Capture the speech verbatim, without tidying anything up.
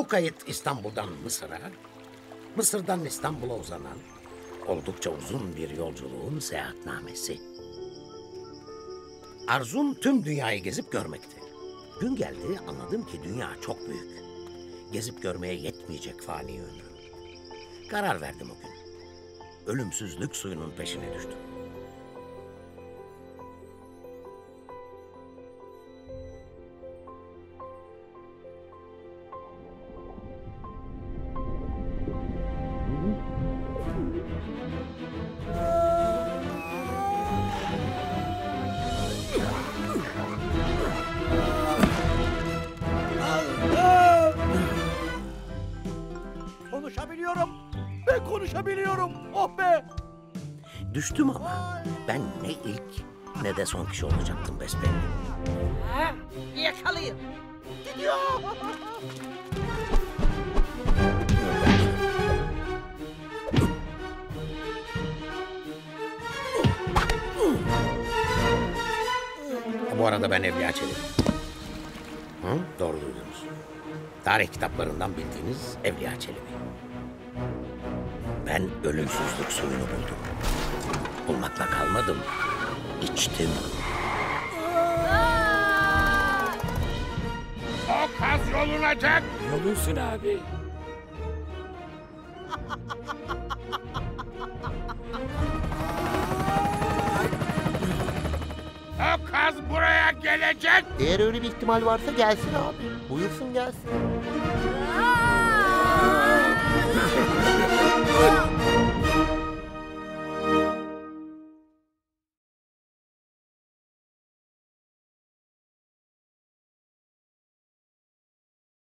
Bu kayıt İstanbul'dan Mısır'a, Mısır'dan İstanbul'a uzanan oldukça uzun bir yolculuğun seyahatnamesi. Arzum tüm dünyayı gezip görmekti. Gün geldi, anladım ki dünya çok büyük. Gezip görmeye yetmeyecek fani ömrüm. Karar verdim o gün. Ölümsüzlük suyunun peşine düştüm. Konuşabiliyorum. Ben konuşabiliyorum. Oh be! Düştüm ama ben ne ilk ne de son kişi olacaktım besbelli. Ha, yakalayın. Gidiyor. Bu arada ben Evliya Çelebi. Hı? Doğru duydunuz. Tarih kitaplarından bildiğiniz Evliya Çelebi. Ben ölümsüzlük suyunu buldum. Bulmakla kalmadım, içtim. O kaz yolunacak. Yolunsun abi. O kaz buraya gelecek. Eğer öyle bir ihtimal varsa gelsin abi. Buyursun gelsin.